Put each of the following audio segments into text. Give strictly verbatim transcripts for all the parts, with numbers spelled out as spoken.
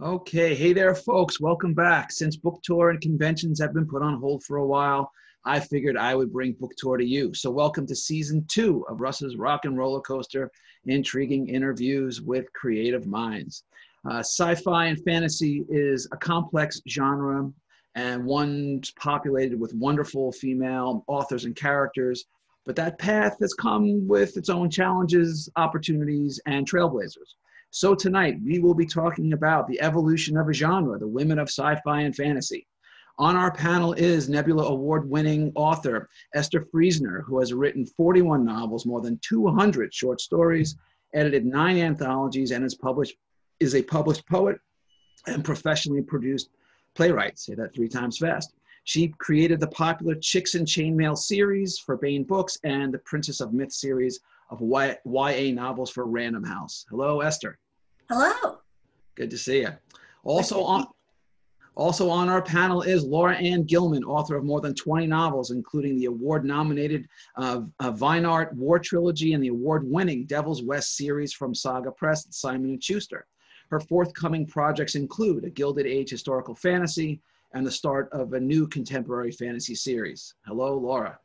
Okay, hey there folks, welcome back. Since book tour and conventions have been put on hold for a while, I figured I would bring book tour to you. So welcome to season two of Russ's Rockin' Rollercoaster Intriguing Interviews with Creative Minds. Uh, sci-fi and fantasy is a complex genre and one populated with wonderful female authors and characters, but that path has come with its own challenges, opportunities, and trailblazers. So tonight, we will be talking about the evolution of a genre, the women of sci-fi and fantasy. On our panel is Nebula award-winning author Esther Friesner, who has written forty-one novels, more than two hundred short stories, edited nine anthologies, and is, published, is a published poet and professionally produced playwright. Say that three times fast. She created the popular Chicks in Chainmail series for Baen Books and the Princess of Myth series of Y A novels for Random House. Hello, Esther. Hello. Good to see you. Also on, also on our panel is Laura Anne Gilman, author of more than twenty novels, including the award-nominated uh, uh, Vineart War Trilogy and the award-winning Devil's West series from Saga Press and Simon and Schuster. Her forthcoming projects include a Gilded Age historical fantasy and the start of a new contemporary fantasy series. Hello, Laura.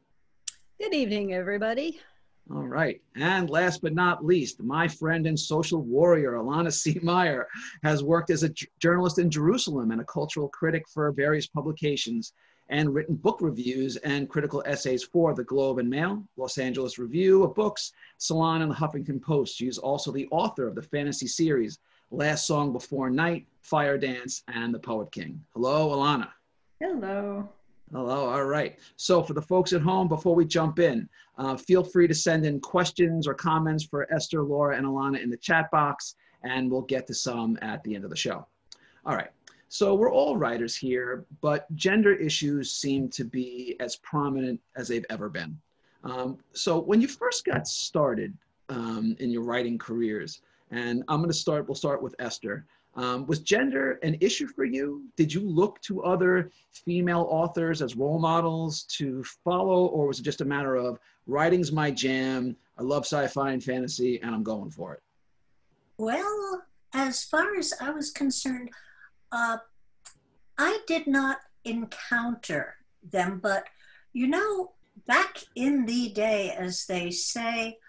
Good evening, everybody. All right, and last but not least, my friend and social warrior, Ilana C. Meyer, has worked as a journalist in Jerusalem and a cultural critic for various publications and written book reviews and critical essays for The Globe and Mail, Los Angeles Review of Books, Salon, and The Huffington Post. She is also the author of the fantasy series, Last Song Before Night, Fire Dance, and The Poet King. Hello, Ilana. Hello. Hello, all right. So for the folks at home, before we jump in, uh, feel free to send in questions or comments for Esther, Laura, and Ilana in the chat box, and we'll get to some at the end of the show. All right, so we're all writers here, but gender issues seem to be as prominent as they've ever been. Um, so when you first got started um, in your writing careers, and I'm gonna start, we'll start with Esther. Um, was gender an issue for you? Did you look to other female authors as role models to follow, or was it just a matter of writing's my jam, I love sci-fi and fantasy, and I'm going for it? Well, as far as I was concerned, uh, I did not encounter them, but you know, back in the day, as they say,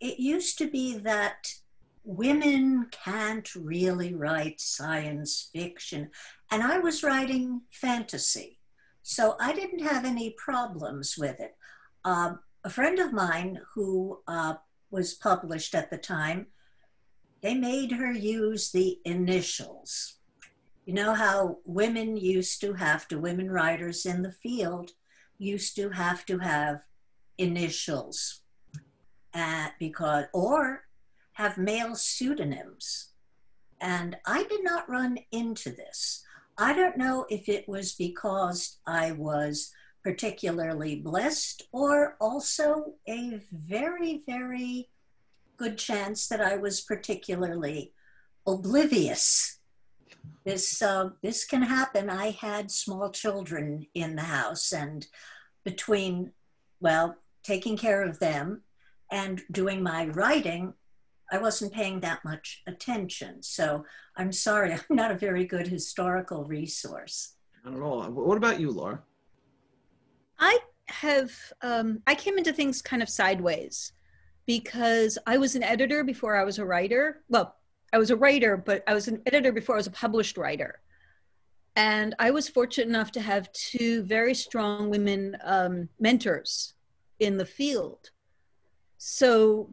it used to be that women can't really write science fiction. And I was writing fantasy, so I didn't have any problems with it. Uh, a friend of mine who uh, was published at the time, they made her use the initials. You know how women used to have to, women writers in the field used to have to have initials uh, because, or have male pseudonyms. And I did not run into this. I don't know if it was because I was particularly blessed or also a very, very good chance that I was particularly oblivious. This, uh, this can happen. I had small children in the house, and between, well, taking care of them and doing my writing, I wasn't paying that much attention. So I'm sorry, I'm not a very good historical resource. Not at all. What about you, Laura? I have, um, I came into things kind of sideways because I was an editor before I was a writer. Well, I was a writer, but I was an editor before I was a published writer. And I was fortunate enough to have two very strong women um, mentors in the field. So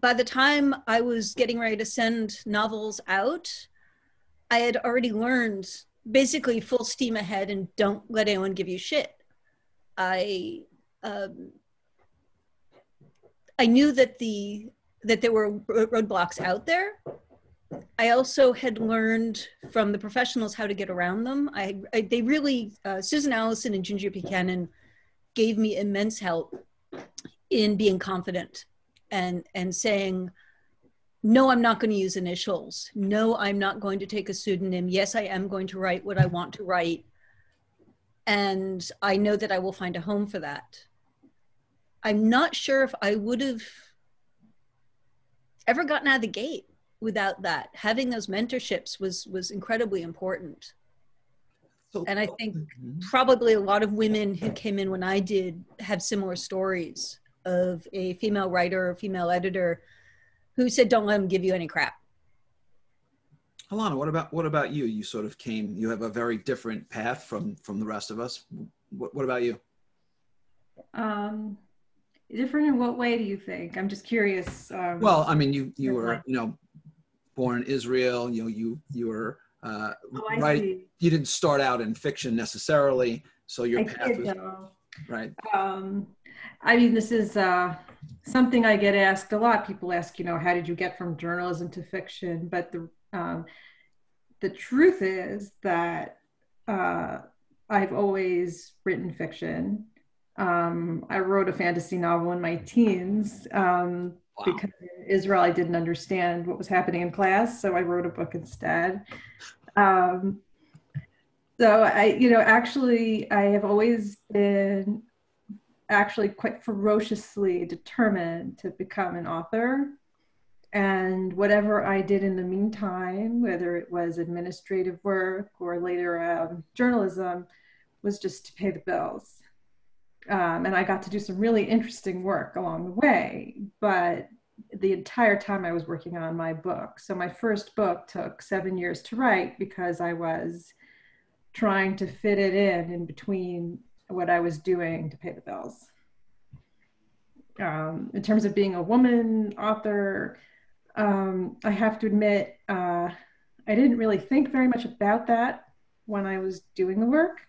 by the time I was getting ready to send novels out, I had already learned basically full steam ahead and don't let anyone give you shit. I um, I knew that the that there were roadblocks out there. I also had learned from the professionals how to get around them. I, I they really uh, Susan Allison and Ginger Buchanan gave me immense help in being confident. And, and saying, no, I'm not going to use initials. No, I'm not going to take a pseudonym. Yes, I am going to write what I want to write. And I know that I will find a home for that. I'm not sure if I would have ever gotten out of the gate without that. Having those mentorships was, was incredibly important. So, and I think probably a lot of women who came in when I did have similar stories of a female writer or female editor who said, don't let them give you any crap. Ilana, what about, what about you? You sort of came, you have a very different path from, from the rest of us. What, what about you? Um, different in what way do you think? I'm just curious. Um, well, I mean, you, you were, you know, born in Israel, you know, you, you were, uh, oh, I right, see. You didn't start out in fiction necessarily, so your I path did, was, though. Right. Um, I mean, this is uh, something I get asked a lot. People ask, you know, how did you get from journalism to fiction? But the, um, the truth is that uh, I've always written fiction. Um, I wrote a fantasy novel in my teens um, wow. because in Israel I didn't understand what was happening in class, so I wrote a book instead. Um, so I, you know, actually I have always been actually quite ferociously determined to become an author. And whatever I did in the meantime, whether it was administrative work or later um, journalism, was just to pay the bills. Um, and I got to do some really interesting work along the way, but the entire time I was working on my book. So my first book took seven years to write because I was trying to fit it in in between what I was doing to pay the bills. Um, in terms of being a woman author, um, I have to admit, uh, I didn't really think very much about that when I was doing the work.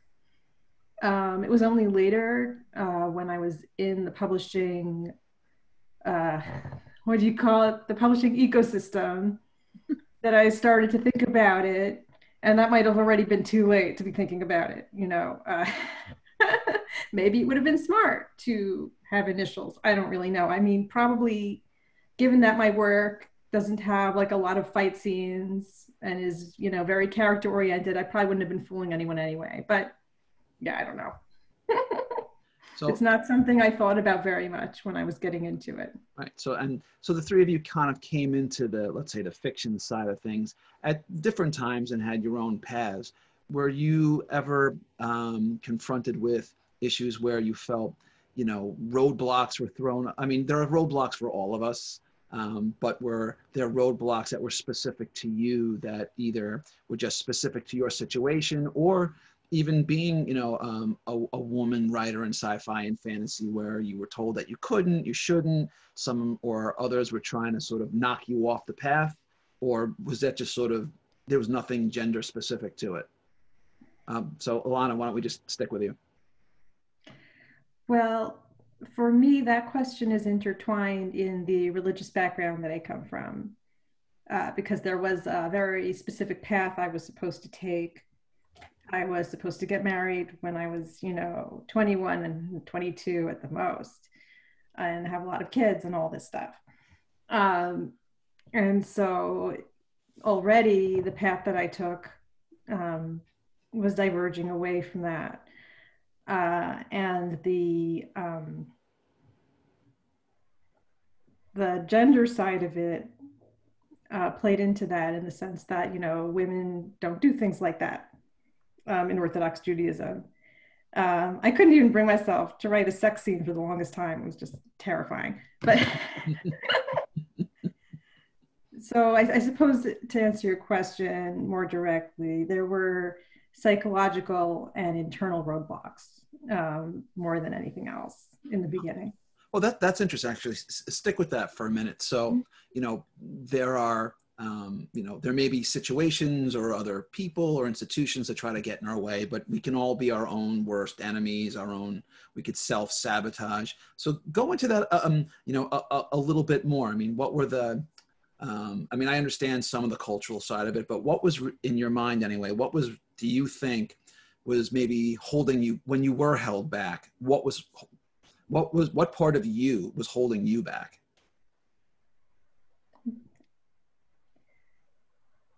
Um, it was only later uh, when I was in the publishing, uh, what do you call it, the publishing ecosystem, that I started to think about it. And that might have already been too late to be thinking about it, you know. Uh, maybe it would have been smart to have initials. I don't really know. I mean, probably given that my work doesn't have like a lot of fight scenes and is, you know, very character oriented, I probably wouldn't have been fooling anyone anyway. But yeah, I don't know. So it's not something I thought about very much when I was getting into it. Right. So, and so the three of you kind of came into the, let's say, the fiction side of things at different times and had your own paths. Were you ever um, confronted with issues where you felt, you know, roadblocks were thrown? I mean, there are roadblocks for all of us, um, but were there roadblocks that were specific to you that either were just specific to your situation or even being, you know, um, a, a woman writer in sci-fi and fantasy where you were told that you couldn't, you shouldn't, some or others were trying to sort of knock you off the path? Or was that just sort of, there was nothing gender specific to it? Um, so Ilana, why don't we just stick with you? Well, for me, that question is intertwined in the religious background that I come from, uh, because there was a very specific path I was supposed to take. I was supposed to get married when I was, you know, twenty-one and twenty-two at the most, and have a lot of kids and all this stuff. Um, and so already the path that I took um, was diverging away from that. Uh, and the, um, the gender side of it uh, played into that in the sense that, you know, women don't do things like that. Um, in Orthodox Judaism. Um, I couldn't even bring myself to write a sex scene for the longest time. It was just terrifying. But so I, I suppose to answer your question more directly, there were psychological and internal roadblocks um, more than anything else in the beginning. Well, that, that's interesting, actually. S- stick with that for a minute. So, mm-hmm. you know, there are Um, you know, there may be situations or other people or institutions that try to get in our way, but we can all be our own worst enemies, our own, we could self-sabotage. So go into that, um, you know, a, a little bit more. I mean, what were the, um, I mean, I understand some of the cultural side of it, but what was in your mind anyway? What was, do you think was maybe holding you, when you were held back, what was, what was, what part of you was holding you back?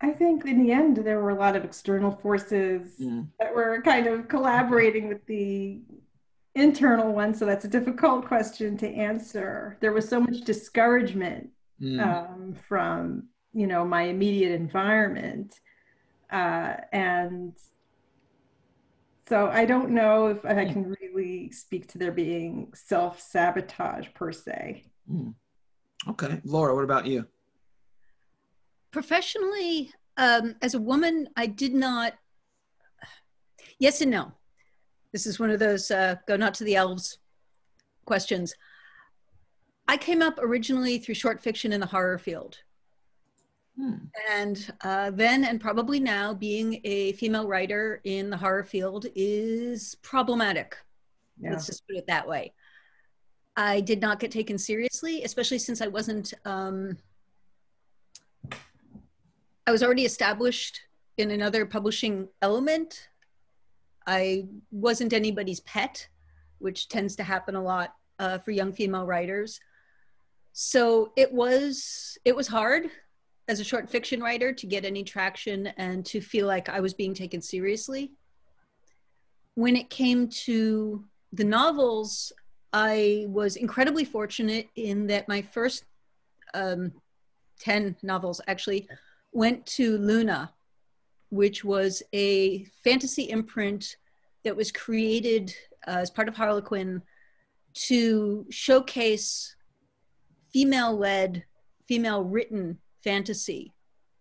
I think in the end, there were a lot of external forces yeah. that were kind of collaborating with the internal one. So that's a difficult question to answer. There was so much discouragement mm. um, from you know, my immediate environment. Uh, and so I don't know if I can really speak to there being self-sabotage per se. Mm. Okay. Laura, what about you? Professionally, um, as a woman, I did not, yes and no. This is one of those uh, go not to the elves questions. I came up originally through short fiction in the horror field. Hmm. And uh, then and probably now, being a female writer in the horror field is problematic. Yeah. Let's just put it that way. I did not get taken seriously, especially since I wasn't, um, I was already established in another publishing element. I wasn't anybody's pet, which tends to happen a lot uh, for young female writers. So it was, it was hard as a short fiction writer to get any traction and to feel like I was being taken seriously. When it came to the novels, I was incredibly fortunate in that my first um, ten novels actually went to Luna, which was a fantasy imprint that was created uh, as part of Harlequin to showcase female-led, female-written fantasy.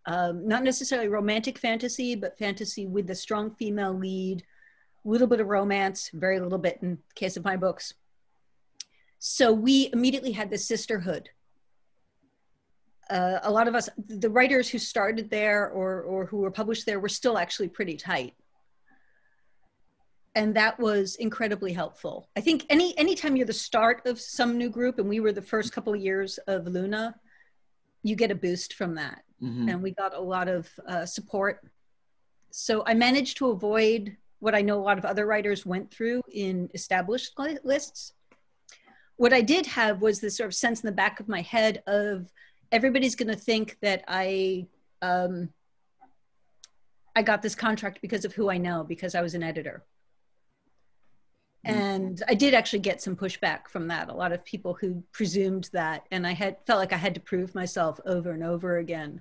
Um, not necessarily romantic fantasy, but fantasy with a strong female lead, a little bit of romance, very little bit in the case of my books. So we immediately had this sisterhood. Uh, a lot of us, the writers who started there or, or who were published there, were still actually pretty tight. And that was incredibly helpful. I think any anytime you're the start of some new group, and we were the first couple of years of Luna, you get a boost from that. Mm-hmm. And we got a lot of uh, support. So I managed to avoid what I know a lot of other writers went through in established lists. What I did have was this sort of sense in the back of my head of, everybody's going to think that I, um, I got this contract because of who I know, because I was an editor. Mm. And I did actually get some pushback from that. A lot of people who presumed that, and I had felt like I had to prove myself over and over again.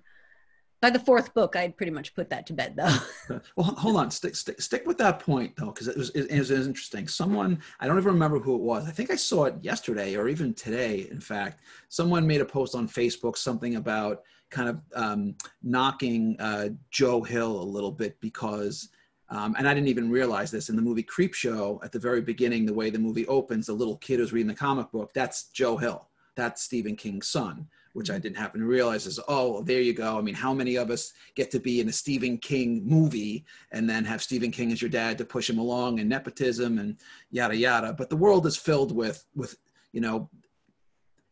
By the fourth book, I had pretty much put that to bed, though. Well, hold on, stick, stick, stick with that point, though, because it was, it, it was interesting. Someone, I don't even remember who it was. I think I saw it yesterday or even today, in fact. Someone made a post on Facebook, something about kind of um, knocking uh, Joe Hill a little bit because, um, and I didn't even realize this, in the movie Creepshow, at the very beginning, the way the movie opens, the little kid who's reading the comic book, that's Joe Hill. That's Stephen King's son, which I didn't happen to realize is, oh, there you go. I mean, how many of us get to be in a Stephen King movie and then have Stephen King as your dad to push him along, and nepotism and yada, yada. But the world is filled with, with, you know,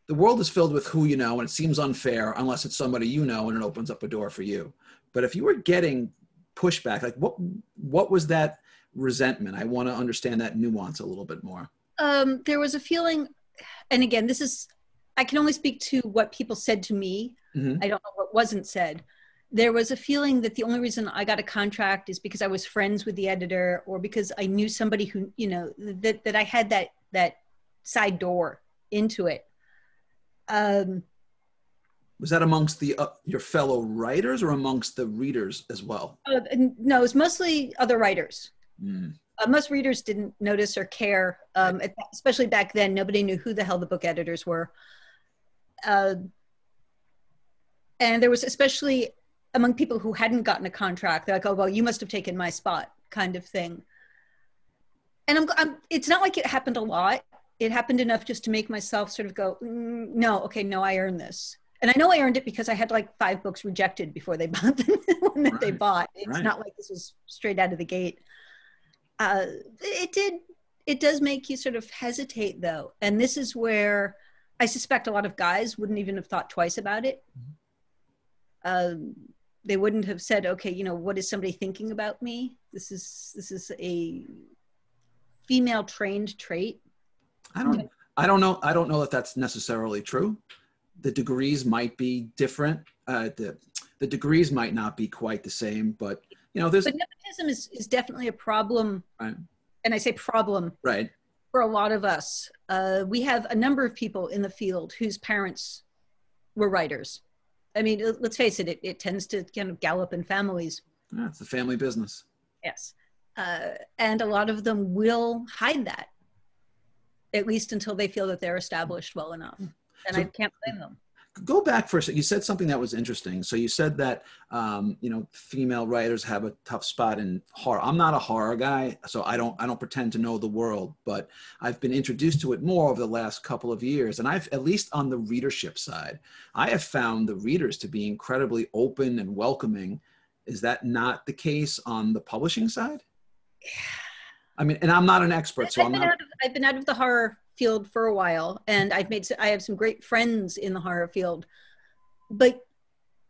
the world is filled with who you know, and it seems unfair unless it's somebody you know and it opens up a door for you. But if you were getting pushback, like what, what was that resentment? I want to understand that nuance a little bit more. Um, there was a feeling, and again, this is, I can only speak to what people said to me. Mm-hmm. I don't know what wasn't said. There was a feeling that the only reason I got a contract is because I was friends with the editor, or because I knew somebody who, you know, that, that I had that, that side door into it. Um, was that amongst the, uh, your fellow writers or amongst the readers as well? Uh, no, it was mostly other writers. Mm. Uh, most readers didn't notice or care, um, especially back then. Nobody knew who the hell the book editors were. Uh, and there was, especially among people who hadn't gotten a contract, they're like, oh, well, you must have taken my spot, kind of thing. And I'm, I'm, it's not like it happened a lot. It happened enough just to make myself sort of go, mm, no, okay, no, I earned this. And I know I earned it because I had like five books rejected before they bought them, the one that right. they bought. It's right. not like this was straight out of the gate. Uh, it did, it does make you sort of hesitate, though. And this is where I suspect a lot of guys wouldn't even have thought twice about it. Mm-hmm. Um, they wouldn't have said, okay, you know, what is somebody thinking about me? This is, this is a female trained trait. I don't, I don't know. I don't know that that's necessarily true. The degrees might be different. Uh, the, the degrees might not be quite the same, but you know, there's... But nepotism is, is definitely a problem. Right. And I say problem. Right. For a lot of us, uh, we have a number of people in the field whose parents were writers. I mean, let's face it, it, it tends to kind of gallop in families. Yeah, it's the family business. Yes. Uh, and a lot of them will hide that, at least until they feel that they're established well enough. And so, I can't blame them. Go back for a second. You said something that was interesting. So you said that, um, you know, female writers have a tough spot in horror. I'm not a horror guy, so I don't, I don't pretend to know the world, but I've been introduced to it more over the last couple of years. And I've, at least on the readership side, I have found the readers to be incredibly open and welcoming. Is that not the case on the publishing side? Yeah. I mean, and I'm not an expert, so I've I'm been not. Out of, I've been out of the horror field for a while, and I've made, I have some great friends in the horror field, but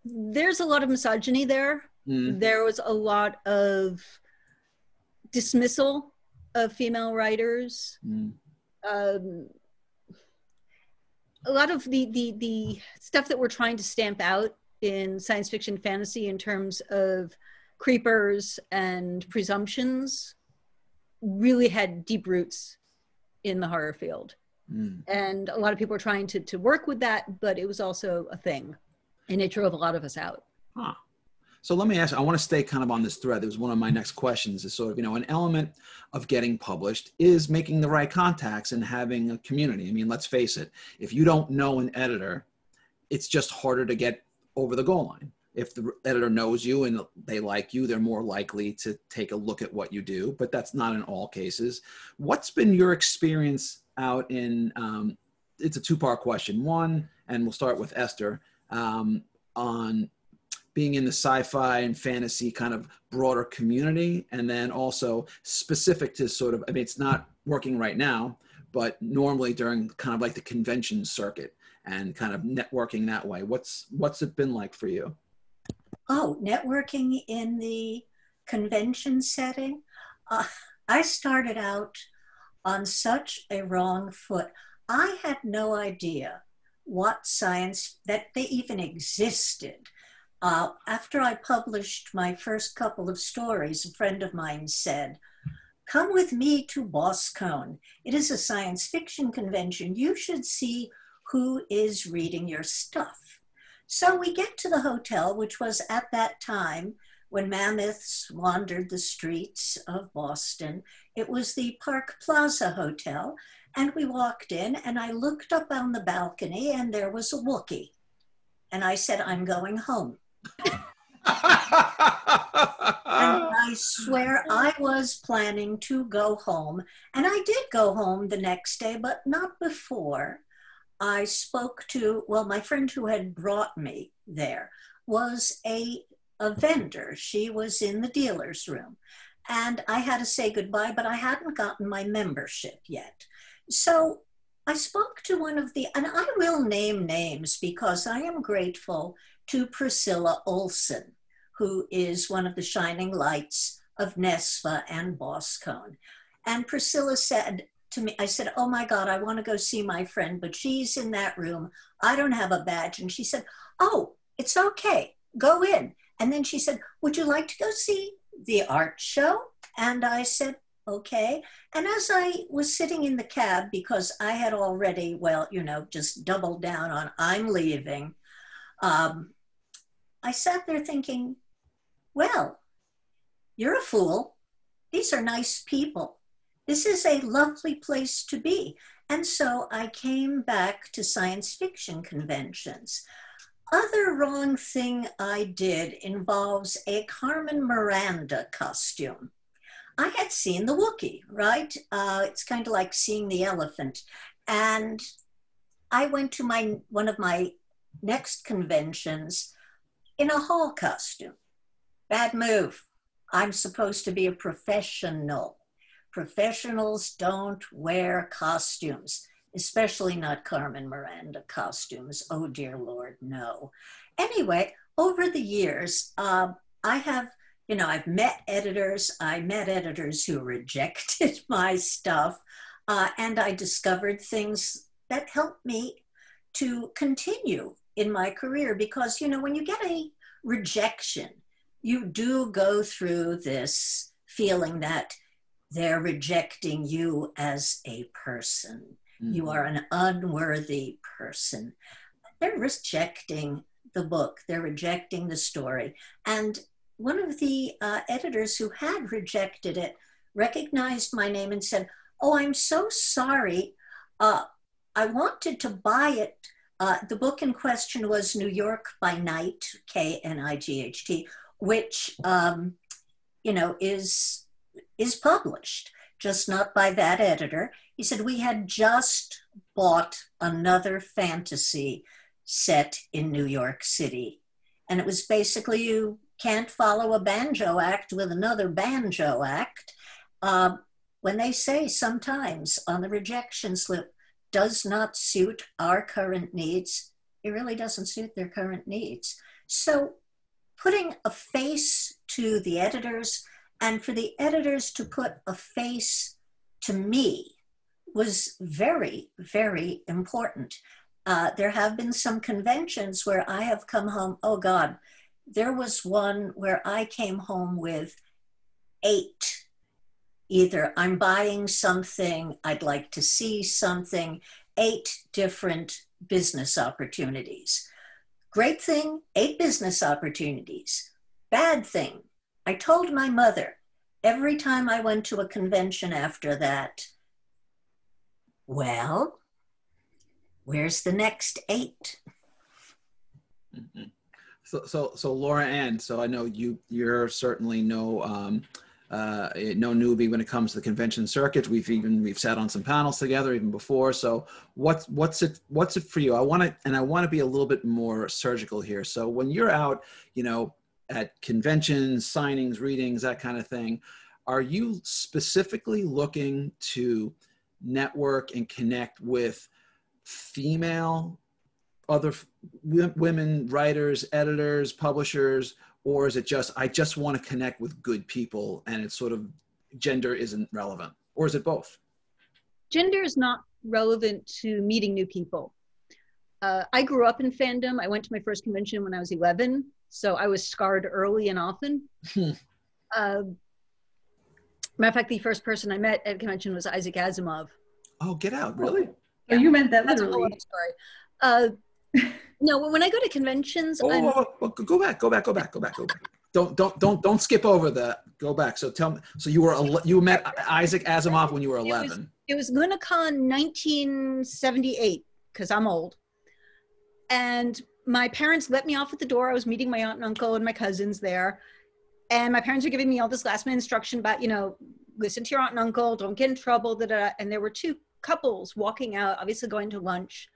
there's a lot of misogyny there. Mm. There was a lot of dismissal of female writers. Mm. Um, a lot of the, the, the stuff that we're trying to stamp out in science fiction fantasy in terms of creepers and presumptions really had deep roots in the horror field. Mm. And a lot of people are trying to, to work with that, but it was also a thing, and it drove a lot of us out. Huh. So let me ask, I want to stay kind of on this thread. It was one of my next questions is sort of, you know, an element of getting published is making the right contacts and having a community. I mean, let's face it, if you don't know an editor, it's just harder to get over the goal line. If the editor knows you and they like you, they're more likely to take a look at what you do, but that's not in all cases. What's been your experience out in, um, it's a two-part question. One, and we'll start with Esther, um, on being in the sci-fi and fantasy kind of broader community, and then also specific to sort of, I mean, it's not working right now, but normally during kind of like the convention circuit and kind of networking that way. What's, what's it been like for you? Oh, networking in the convention setting. Uh, I started out on such a wrong foot. I had no idea what science, that they even existed. Uh, after I published my first couple of stories, a friend of mine said, "Come with me to Boskone. It is a science fiction convention. You should see who is reading your stuff." So we get to the hotel, which was at that time when mammoths wandered the streets of Boston. It was the Park Plaza Hotel. And we walked in, and I looked up on the balcony, and there was a Wookiee. And I said, "I'm going home." And I swear I was planning to go home. And I did go home the next day, but not before I spoke to, well, my friend who had brought me there was a, a vendor. She was in the dealer's room. And I had to say goodbye, but I hadn't gotten my membership yet. So I spoke to one of the, and I will name names because I am grateful to Priscilla Olson, who is one of the shining lights of NESFA and Boskone. And Priscilla said, to me, I said, "Oh my God, I want to go see my friend, but she's in that room. I don't have a badge." And she said, "Oh, it's okay, go in." And then she said, "Would you like to go see the art show?" And I said, "Okay." And as I was sitting in the cab, because I had already, well, you know, just doubled down on I'm leaving, um, I sat there thinking, well, you're a fool. These are nice people. This is a lovely place to be. And so I came back to science fiction conventions. Other wrong thing I did involves a Carmen Miranda costume. I had seen the Wookiee, right? Uh, it's kind of like seeing the elephant. And I went to my one of my next conventions in a hall costume. Bad move. I'm supposed to be a professional. Professionals don't wear costumes, especially not Carmen Miranda costumes. Oh dear Lord, no. Anyway, over the years, uh, I have, you know, I've met editors. I met editors who rejected my stuff, uh, and I discovered things that helped me to continue in my career because, you know, when you get a rejection, you do go through this feeling that they're rejecting you as a person. Mm-hmm. You are an unworthy person. They're rejecting the book. They're rejecting the story. And one of the uh, editors who had rejected it recognized my name and said, "Oh, I'm so sorry. Uh, I wanted to buy it." Uh, the book in question was New York by Night, K N I G H T, which, um, you know, is, is published, just not by that editor. He said, "We had just bought another fantasy set in New York City." And it was basically, you can't follow a banjo act with another banjo act. Uh, when they say sometimes on the rejection slip, does not suit our current needs, it really doesn't suit their current needs. So putting a face to the editors, and for the editors to put a face to me, was very, very important. Uh, there have been some conventions where I have come home, oh God, there was one where I came home with eight. Either I'm buying something, I'd like to see something, eight different business opportunities. Great thing, eight business opportunities. Bad thing, I told my mother every time I went to a convention after that, "Well, where's the next eight?" Mm-hmm. So, so, so Laura Anne, so I know you, you're certainly no, um, uh, no newbie when it comes to the convention circuit. We've even, we've sat on some panels together even before. So what's, what's it, what's it for you? I want to, and I want to be a little bit more surgical here. So when you're out, you know, at conventions, signings, readings, that kind of thing, are you specifically looking to network and connect with female, other women writers, editors, publishers, or is it just, I just want to connect with good people and it's sort of gender isn't relevant, or is it both? Gender is not relevant to meeting new people. Uh, I grew up in fandom. I went to my first convention when I was eleven, so I was scarred early and often. uh, Matter of fact, the first person I met at a convention was Isaac Asimov. Oh, get out, really? Yeah. Oh, you meant that literally. That's a whole other story. Uh, no, when I go to conventions, oh, I'm... Oh, oh, go back, go back, go back, go back, go back. Don't, don't, don't, don't skip over the, go back. So tell me, so you were, you met Isaac Asimov when you were eleven. It was, it was Lunacon nineteen seventy-eight, because I'm old. And my parents let me off at the door. I was meeting my aunt and uncle and my cousins there. And my parents were giving me all this last minute instruction about, you know, listen to your aunt and uncle, don't get in trouble, da, da, da. And there were two couples walking out, obviously going to lunch.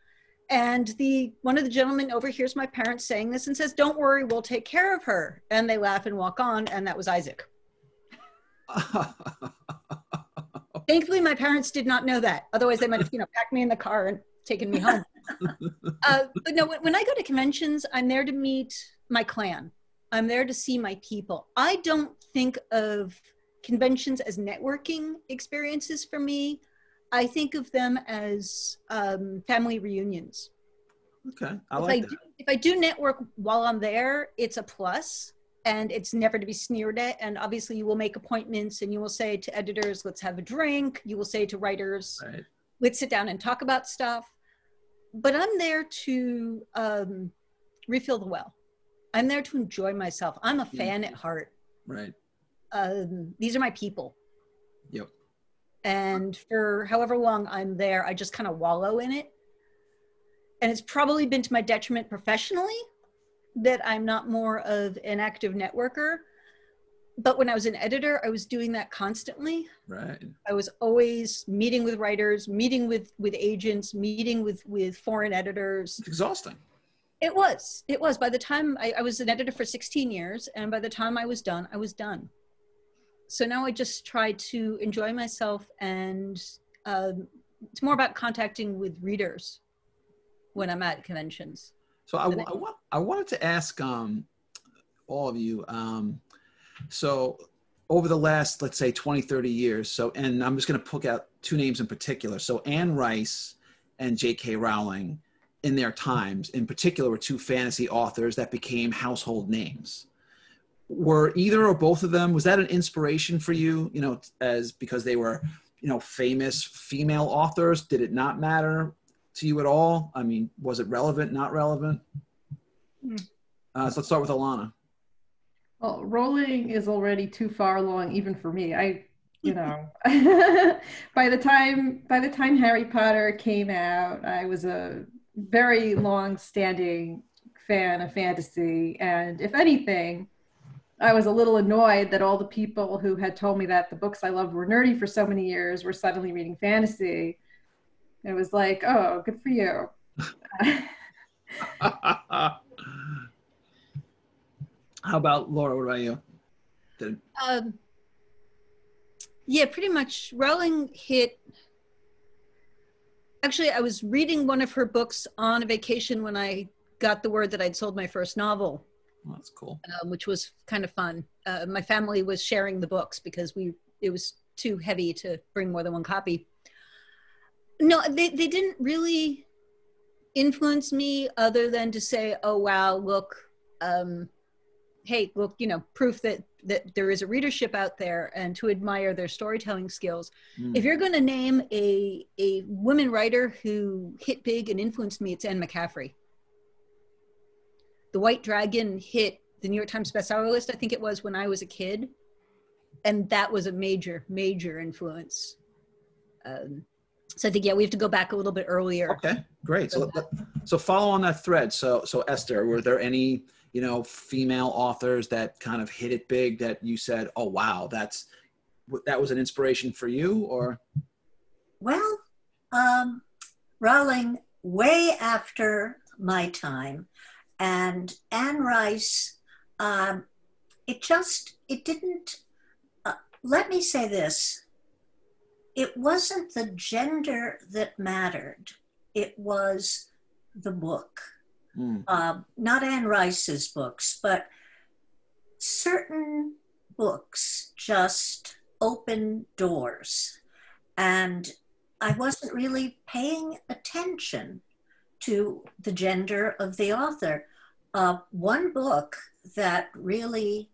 And the one of the gentlemen overhears my parents saying this and says, "Don't worry, we'll take care of her." And they laugh and walk on, and that was Isaac. Thankfully, my parents did not know that. Otherwise, they might have, you know, packed me in the car and taken me home. uh, but no, when I go to conventions, I'm there to meet my clan. I'm there to see my people. I don't think of conventions as networking experiences for me. I think of them as um, family reunions. Okay, I like that. If I do network while I'm there, it's a plus, and it's never to be sneered at. And obviously you will make appointments and you will say to editors, "Let's have a drink." You will say to writers, right, "Let's sit down and talk about stuff." But I'm there to um, refill the well. I'm there to enjoy myself. I'm a fan at heart. Right. Um, these are my people. Yep. And for however long I'm there, I just kind of wallow in it. And it's probably been to my detriment professionally that I'm not more of an active networker. But when I was an editor, I was doing that constantly. Right. I was always meeting with writers, meeting with, with agents, meeting with, with foreign editors. It's exhausting. It was, it was. By the time, I, I was an editor for sixteen years, and by the time I was done, I was done. So now I just try to enjoy myself, and um, it's more about contacting with readers when I'm at conventions. So I, I, I, I wanted to ask um, all of you, um, so over the last, let's say twenty, thirty years, so, and I'm just gonna pick out two names in particular. So Anne Rice and J K Rowling, in their times, in particular, were two fantasy authors that became household names. Were either or both of them, was that an inspiration for you, you know, as because they were, you know, famous female authors? Did it not matter to you at all? I mean, was it relevant, not relevant? Uh, so let's start with Ilana. Well, Rowling is already too far along, even for me. I, you know, by the time by the time Harry Potter came out, I was a very long-standing fan of fantasy, and if anything, I was a little annoyed that all the people who had told me that the books I loved were nerdy for so many years were suddenly reading fantasy. It was like, oh, good for you. How about Laura? What about you? Did... Um, yeah, pretty much. Rowling hit. Actually, I was reading one of her books on a vacation when I got the word that I'd sold my first novel. Well, that's cool. Um, which was kind of fun. Uh, my family was sharing the books because we it was too heavy to bring more than one copy. No, they, they didn't really influence me other than to say, oh, wow, look, um, hey, look, you know, proof that, that there is a readership out there, and to admire their storytelling skills. Mm. If you're going to name a, a woman writer who hit big and influenced me, it's Anne McCaffrey. The White Dragon hit the New York Times bestseller list, I think it was, when I was a kid. And that was a major, major influence. Um, so I think, yeah, we have to go back a little bit earlier. Okay, great. So, so follow on that thread. So, so Esther, were there any, you know, female authors that kind of hit it big that you said, oh, wow, that's, that was an inspiration for you, or? Well, um, Rowling, way after my time, and Anne Rice, um, it just, it didn't, uh, let me say this, it wasn't the gender that mattered. It was the book. Mm. Uh, not Anne Rice's books, but certain books just open doors. And I wasn't really paying attention to the gender of the author. Uh, one book that really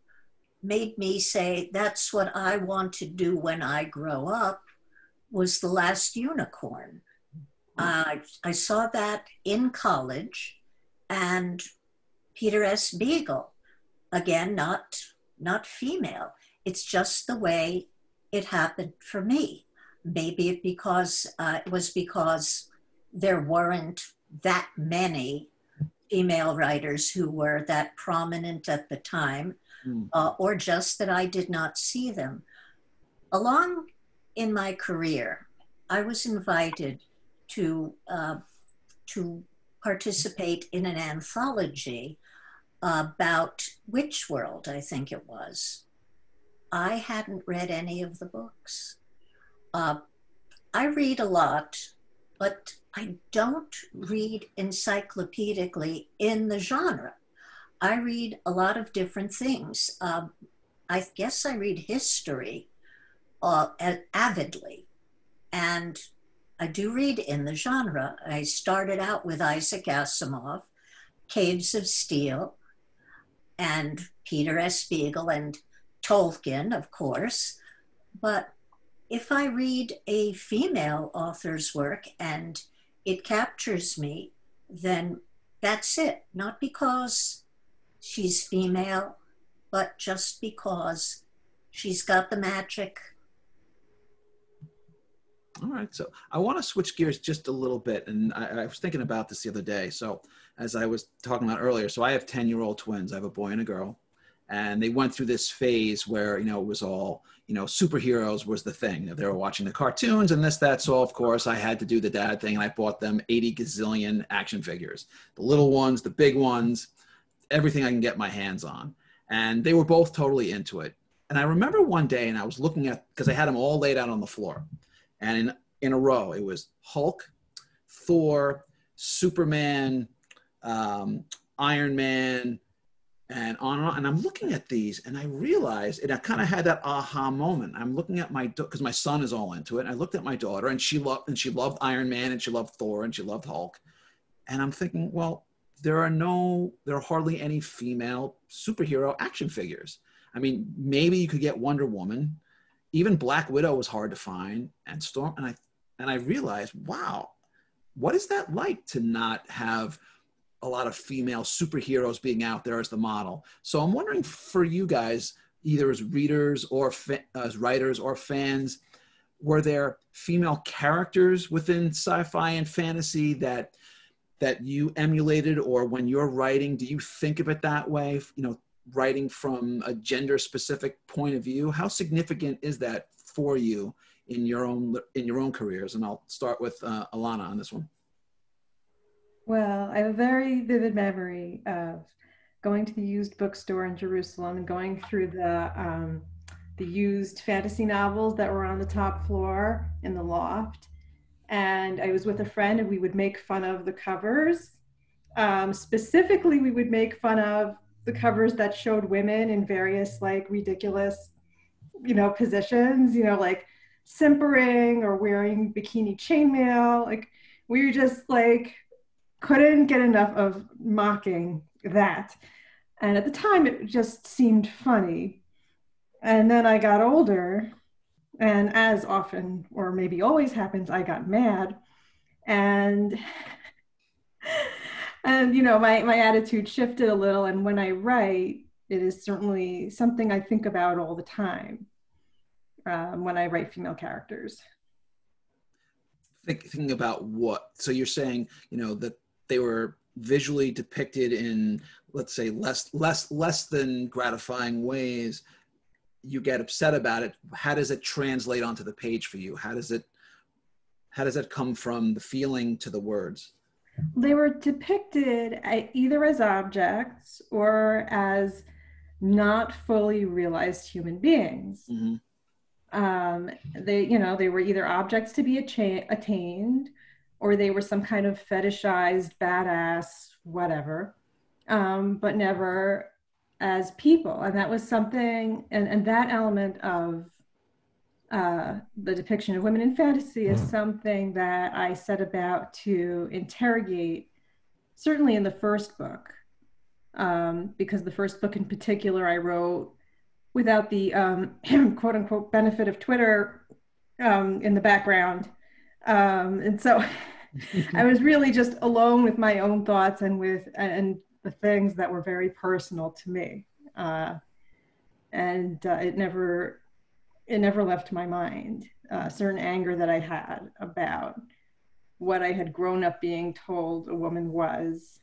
made me say, that's what I want to do when I grow up, was The Last Unicorn. Uh, I saw that in college, and Peter S. Beagle, again, not, not female. It's just the way it happened for me. Maybe it, because, uh, it was because there weren't that many female writers who were that prominent at the time, mm. uh, or just that I did not see them. Along in my career, I was invited to uh, to participate in an anthology about Witch World, I think it was. I hadn't read any of the books. Uh, I read a lot, but I don't read encyclopedically in the genre. I read a lot of different things. Uh, I guess I read history. Uh, avidly. And I do read in the genre. I started out with Isaac Asimov, Caves of Steel, and Peter S. Beagle, and Tolkien, of course. But if I read a female author's work and it captures me, then that's it. Not because she's female, but just because she's got the magic. All right, so I want to switch gears just a little bit, and I, I was thinking about this the other day. So, as I was talking about earlier, so I have ten-year-old twins. I have a boy and a girl, and they went through this phase where, you know, it was all, you know, superheroes was the thing. They were watching the cartoons and this, that. So, of course, I had to do the dad thing, and I bought them eighty gazillion action figures. The little ones, the big ones, everything I can get my hands on. And they were both totally into it. And I remember one day, and I was looking at, because I had them all laid out on the floor. And in, in a row, it was Hulk, Thor, Superman, um, Iron Man, and on and on. And I'm looking at these, and I realized, and I kind of had that aha moment. I'm looking at my, because my son is all into it. And I looked at my daughter, and she loved, and she loved Iron Man, and she loved Thor, and she loved Hulk. And I'm thinking, well, there are no, there are hardly any female superhero action figures. I mean, maybe you could get Wonder Woman. Even Black Widow was hard to find, and Storm, and I, and I realized, wow, what is that like to not have a lot of female superheroes being out there as the model. So I'm wondering for you guys, either as readers or fa- as writers or fans, were there female characters within sci-fi and fantasy that that you emulated, or when you're writing, do you think of it that way? You know, writing from a gender-specific point of view, how significant is that for you in your own in your own careers? And I'll start with uh, Ilana on this one. Well, I have a very vivid memory of going to the used bookstore in Jerusalem and going through the um, the used fantasy novels that were on the top floor in the loft. And I was with a friend, and we would make fun of the covers. Um, specifically, we would make fun of the covers that showed women in various like ridiculous, you know, positions, you know, like simpering or wearing bikini chainmail. Like we were just like, couldn't get enough of mocking that. And at the time it just seemed funny. And then I got older, and as often, or maybe always happens, I got mad. And, and you know, my, my attitude shifted a little. And when I write, it is certainly something I think about all the time um, when I write female characters. Think, thinking about what? So you're saying, you know, that they were visually depicted in, let's say, less, less, less than gratifying ways. You get upset about it. How does it translate onto the page for you? How does it, how does it come from the feeling to the words? They were depicted either as objects or as not fully realized human beings. Mm-hmm. Um, they, you know, they were either objects to be attained, or they were some kind of fetishized, badass, whatever, um, but never as people. And that was something, and, and that element of uh, the depiction of women in fantasy is something that I set about to interrogate, certainly in the first book, um, because the first book in particular I wrote without the um, quote unquote benefit of Twitter um, in the background. Um, and so I was really just alone with my own thoughts and with, and the things that were very personal to me. Uh, and uh, it never, it never left my mind. Uh, certain anger that I had about what I had grown up being told a woman was.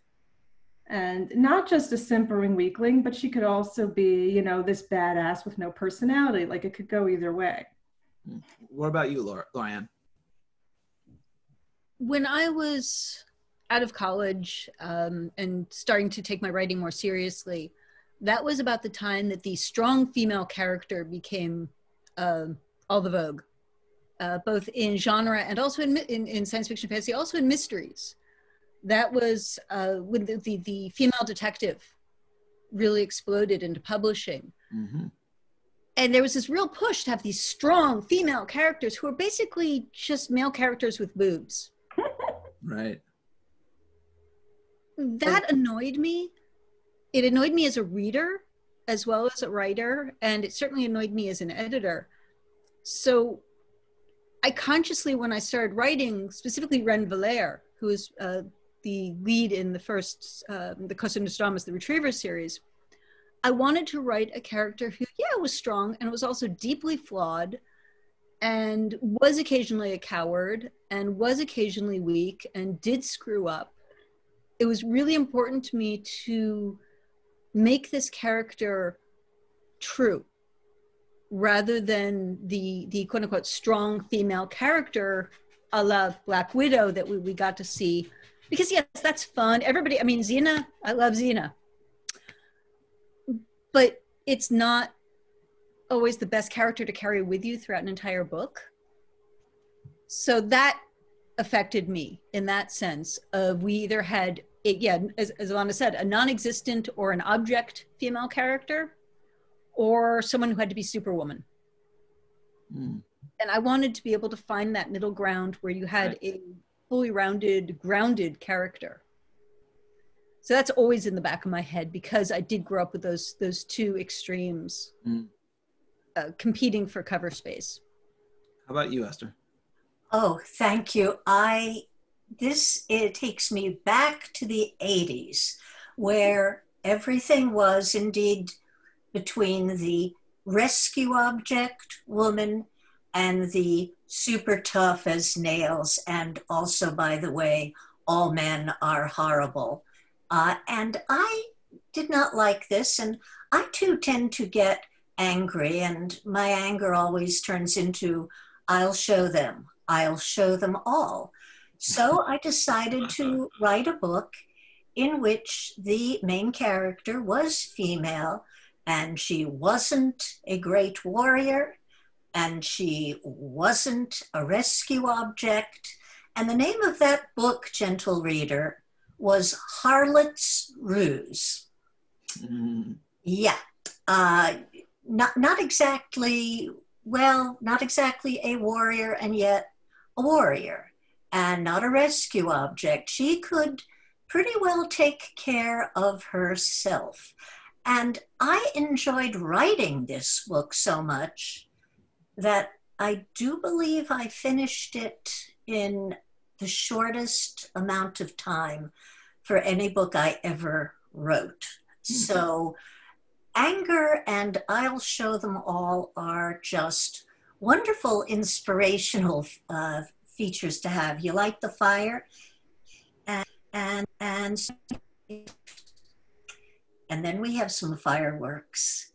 And not just a simpering weakling, but she could also be, you know, this badass with no personality. Like it could go either way. What about you, Laura, Laura Anne? When I was out of college um, and starting to take my writing more seriously, that was about the time that the strong female character became uh, all the vogue, uh, both in genre and also in, in, in science fiction fantasy, also in mysteries. That was uh, when the, the, the female detective really exploded into publishing. Mm-hmm. And there was this real push to have these strong female characters who are basically just male characters with boobs. Right. That annoyed me. It annoyed me as a reader as well as a writer, and it certainly annoyed me as an editor. So I consciously, when I started writing, specifically Ren Valère, who is uh, the lead in the first, uh, the Cosa Nostrama's The Retriever series, I wanted to write a character who, yeah, was strong and was also deeply flawed and was occasionally a coward and was occasionally weak and did screw up. It was really important to me to make this character true rather than the, the quote unquote strong female character a la Black Widow that we, we got to see. Because yes, that's fun. Everybody, I mean, Xena, I love Xena. But it's not always the best character to carry with you throughout an entire book. So that affected me in that sense of we either had, it, yeah, as, as Ilana said, a non-existent or an object female character or someone who had to be Superwoman. Mm. And I wanted to be able to find that middle ground where you had right. a fully rounded, grounded character. So that's always in the back of my head because I did grow up with those those two extremes mm. uh, competing for cover space. How about you, Esther? Oh, thank you. I this, it takes me back to the eighties, where everything was indeed between the rescue object woman and the super tough as nails, and also, by the way, all men are horrible. Uh, and I did not like this, and I too tend to get angry, and my anger always turns into, I'll show them, I'll show them all. So I decided to write a book in which the main character was female, and she wasn't a great warrior, and she wasn't a rescue object. And the name of that book, gentle reader, was Harlot's Ruse. Mm. Yeah, uh, not, not exactly, well, not exactly a warrior, and yet a warrior, and not a rescue object. She could pretty well take care of herself. And I enjoyed writing this book so much that I do believe I finished it in the shortest amount of time for any book I ever wrote. Mm-hmm. So anger and I'll show them all are just wonderful inspirational uh, features to have. You light the fire and, and, and, and then we have some fireworks.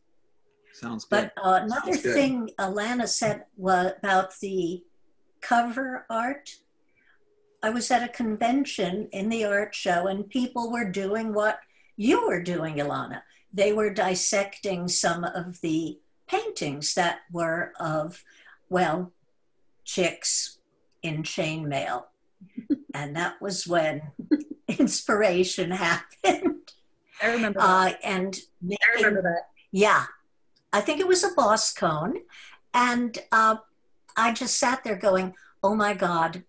Sounds good. But uh, another Sounds good. thing Ilana said was about the cover art. I was at a convention in the art show, and people were doing what you were doing, Ilana. They were dissecting some of the paintings that were of, well, chicks in chainmail. And that was when inspiration happened. I remember uh, that. And making, I remember that. Yeah. I think it was a Boskone, and uh, I just sat there going, oh my God,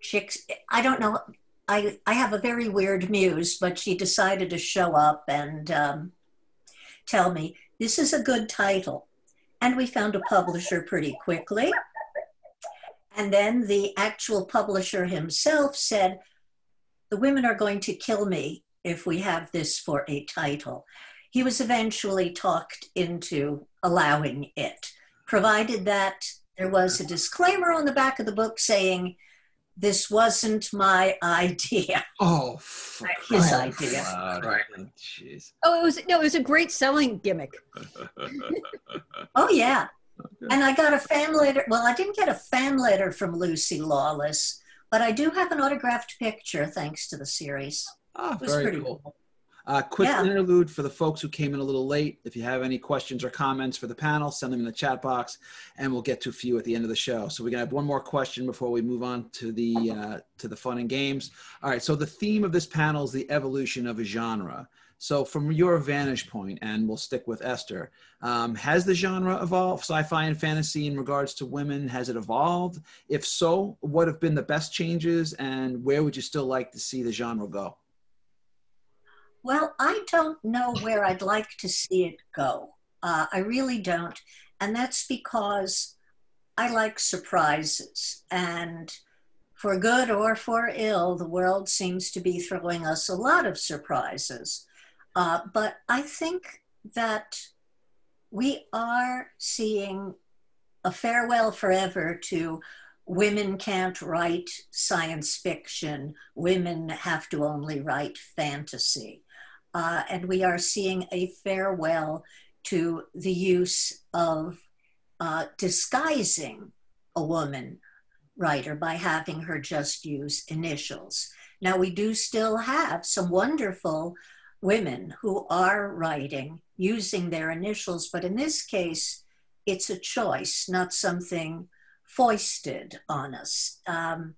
chicks, I don't know, I, I have a very weird muse, but she decided to show up and um, tell me, this is a good title. And we found a publisher pretty quickly. And then the actual publisher himself said, the women are going to kill me if we have this for a title. He was eventually talked into allowing it, provided that there was a disclaimer on the back of the book saying, this wasn't my idea. Oh, for his oh, idea. Right. Oh, it was, no, it was a great selling gimmick. Oh, yeah. Okay. And I got a fan letter. Well, I didn't get a fan letter from Lucy Lawless, but I do have an autographed picture thanks to the series. Oh, it was very pretty cool. cool. Uh, quick yeah. interlude for the folks who came in a little late. If you have any questions or comments for the panel, send them in the chat box, and we'll get to a few at the end of the show. So we're gonna have one more question before we move on to the uh, to the fun and games. All right. So the theme of this panel is the evolution of a genre. So from your vantage point, and we'll stick with Esther, um, has the genre evolved, sci-fi and fantasy in regards to women? Has it evolved? If so, what have been the best changes, and where would you still like to see the genre go? Well, I don't know where I'd like to see it go. Uh, I really don't. And that's because I like surprises. And for good or for ill, the world seems to be throwing us a lot of surprises. Uh, but I think that we are seeing a farewell forever to women can't write science fiction. Women have to only write fantasy. Uh, and we are seeing a farewell to the use of uh, disguising a woman writer by having her just use initials. Now, we do still have some wonderful women who are writing using their initials, but in this case, it's a choice, not something foisted on us. Um,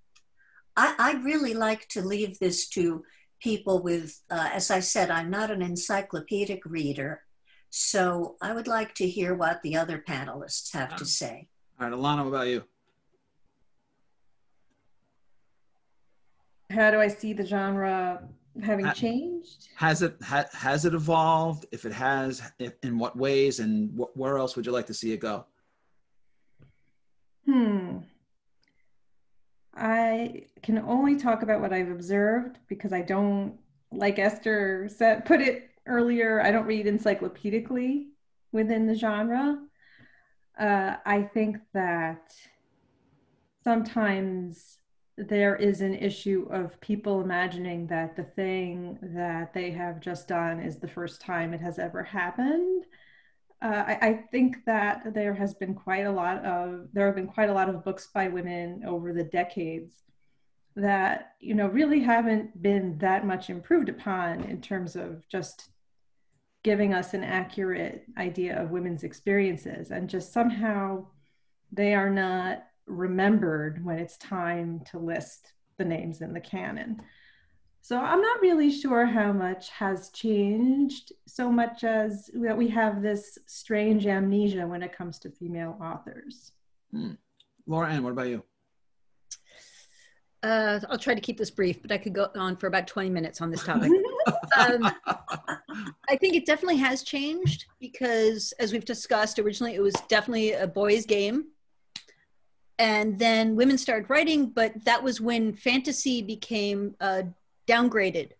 I, I really like to leave this to people with, uh, as I said, I'm not an encyclopedic reader, so I would like to hear what the other panelists have um, to say. All right, Ilana, what about you? How do I see the genre having ha changed? Has it ha has it evolved? If it has, if, in what ways, and wh where else would you like to see it go? Hmm. I can only talk about what I've observed because I don't, like Esther said, put it earlier, I don't read encyclopedically within the genre. Uh, I think that sometimes there is an issue of people imagining that the thing that they have just done is the first time it has ever happened. Uh, I, I think that there has been quite a lot of, there have been quite a lot of books by women over the decades that, you know, really haven't been that much improved upon in terms of just giving us an accurate idea of women's experiences, and just somehow they are not remembered when it's time to list the names in the canon. So I'm not really sure how much has changed, so much as that we have this strange amnesia when it comes to female authors. Hmm. Laura Anne, what about you? Uh, I'll try to keep this brief, but I could go on for about twenty minutes on this topic. um, I think it definitely has changed because, as we've discussed, originally it was definitely a boys' game. And then women started writing, but that was when fantasy became uh, downgraded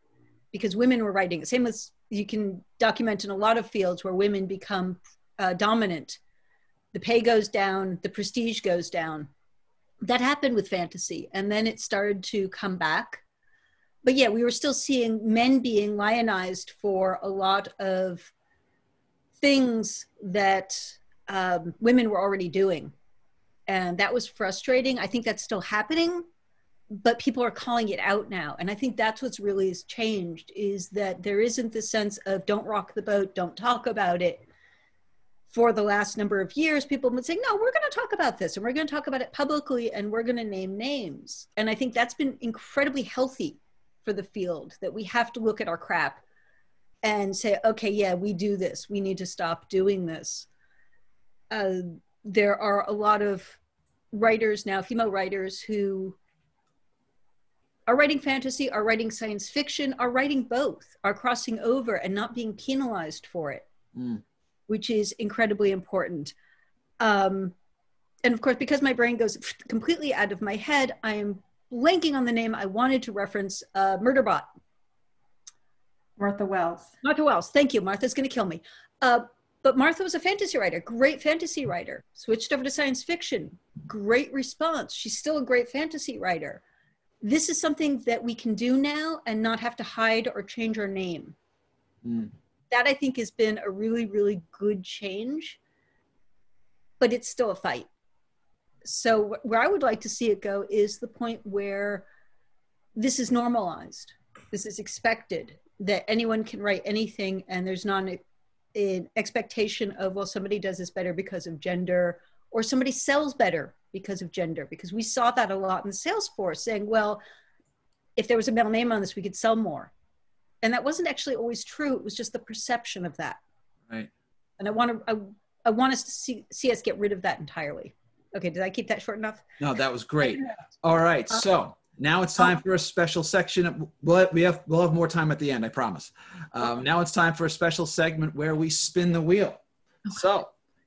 because women were writing. Same as you can document in a lot of fields where women become uh, dominant. The pay goes down, the prestige goes down. That happened with fantasy, and then it started to come back. But yeah, we were still seeing men being lionized for a lot of things that um, women were already doing. And that was frustrating. I think that's still happening, but people are calling it out now. And I think that's what's really has changed, is that there isn't this sense of don't rock the boat, don't talk about it. For the last number of years, people have been saying, no, we're going to talk about this, and we're going to talk about it publicly, and we're going to name names. And I think that's been incredibly healthy for the field, that we have to look at our crap and say, okay, yeah, we do this. We need to stop doing this. Uh, There are a lot of writers now, female writers, who are writing fantasy, are writing science fiction, are writing both, are crossing over and not being penalized for it, mm. which is incredibly important. Um, and of course, because my brain goes completely out of my head, I am blanking on the name. I wanted to reference uh, Murderbot. Martha Wells. Martha Wells, thank you. Martha's gonna kill me. Uh, But Martha was a fantasy writer, great fantasy writer, switched over to science fiction, great response. She's still a great fantasy writer. This is something that we can do now and not have to hide or change our name. Mm. That I think has been a really, really good change, but it's still a fight. So where I would like to see it go is the point where this is normalized. This is expected, that anyone can write anything, and there's not an in expectation of, well, somebody does this better because of gender, or somebody sells better because of gender, because we saw that a lot in the sales force, saying, well, if there was a male name on this, we could sell more. And that wasn't actually always true. It was just the perception of that. Right. And I want to, I, I want us to see, see us get rid of that entirely. Okay, did I keep that short enough? No, that was great. All right, so now it's time for a special section. We'll, we have, we'll have more time at the end, I promise. Um, now it's time for a special segment where we spin the wheel. So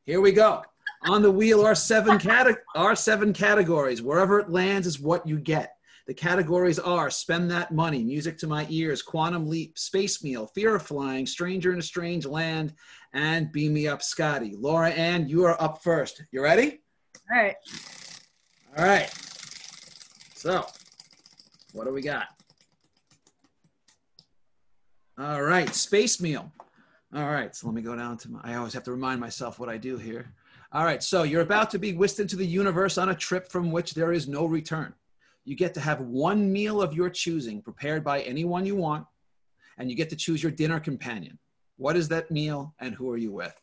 here we go. On the wheel are seven, cate- are seven categories. Wherever it lands is what you get. The categories are Spend That Money, Music to My Ears, Quantum Leap, Space Meal, Fear of Flying, Stranger in a Strange Land, and Beam Me Up, Scotty. Laura Anne, you are up first. You ready? All right. All right. So, what do we got? All right, Space Meal. All right, so let me go down to my, I always have to remind myself what I do here. All right, so you're about to be whisked into the universe on a trip from which there is no return. You get to have one meal of your choosing prepared by anyone you want, and you get to choose your dinner companion. What is that meal, and who are you with?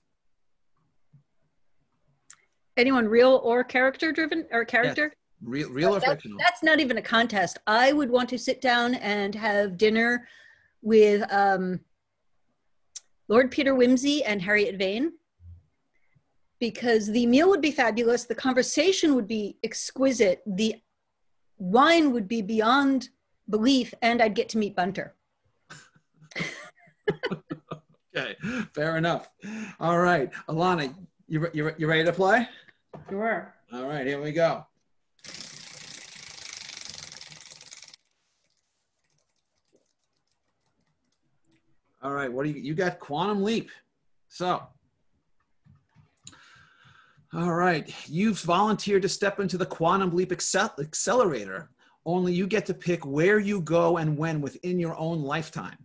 Anyone real or character driven, or character? Yes. Real, real or that's, fictional? That's not even a contest. I would want to sit down and have dinner with um, Lord Peter Wimsey and Harriet Vane, because the meal would be fabulous, the conversation would be exquisite, the wine would be beyond belief, and I'd get to meet Bunter. Okay, fair enough. All right, Ilana, you, you, you ready to play? Sure. All right, here we go. All right, what do you, you got Quantum Leap. So, all right, you've volunteered to step into the Quantum Leap accel Accelerator, only you get to pick where you go and when within your own lifetime.